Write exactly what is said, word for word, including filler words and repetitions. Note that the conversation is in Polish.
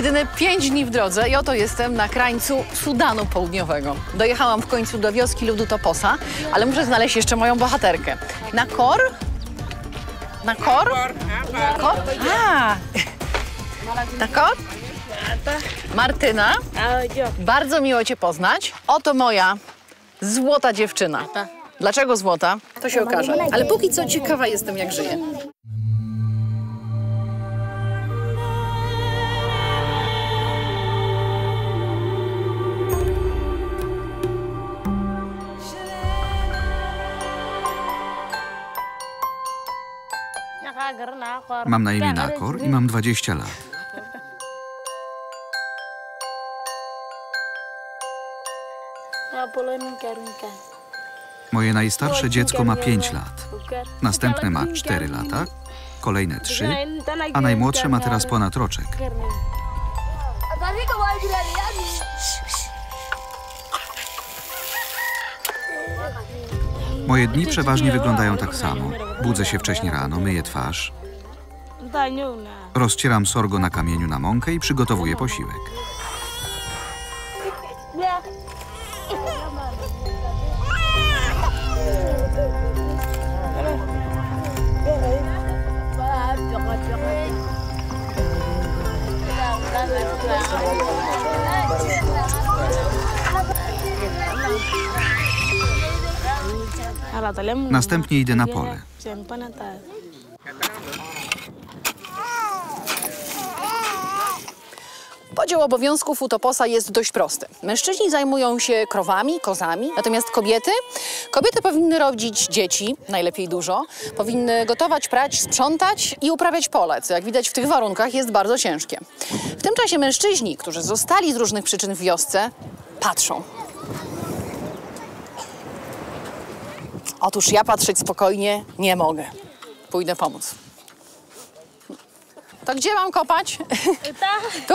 Jedyne pięć dni w drodze i oto jestem na krańcu Sudanu Południowego. Dojechałam w końcu do wioski Ludutoposa, ale muszę znaleźć jeszcze moją bohaterkę. Nakor? Nakor? Nakor? A! Nakor? Martyna, bardzo miło Cię poznać. Oto moja złota dziewczyna. Dlaczego złota? To się okaże. Ale póki co ciekawa jestem, jak żyje. Mam na imię Nakor i mam dwadzieścia lat. Moje najstarsze dziecko ma pięć lat, następne ma cztery lata, kolejne trzy, a najmłodsze ma teraz ponad roczek. Moje dni przeważnie wyglądają tak samo. Budzę się wcześnie rano, myję twarz, rozcieram sorgo na kamieniu na mąkę i przygotowuję posiłek. Następnie idę na pole. Podział obowiązków u toposa jest dość prosty. Mężczyźni zajmują się krowami, kozami, natomiast kobiety? Kobiety powinny rodzić dzieci, najlepiej dużo, powinny gotować, prać, sprzątać i uprawiać pole, co jak widać w tych warunkach jest bardzo ciężkie. W tym czasie mężczyźni, którzy zostali z różnych przyczyn w wiosce, patrzą. Otóż ja patrzeć spokojnie nie mogę. Pójdę pomóc. To gdzie mam kopać? Tu?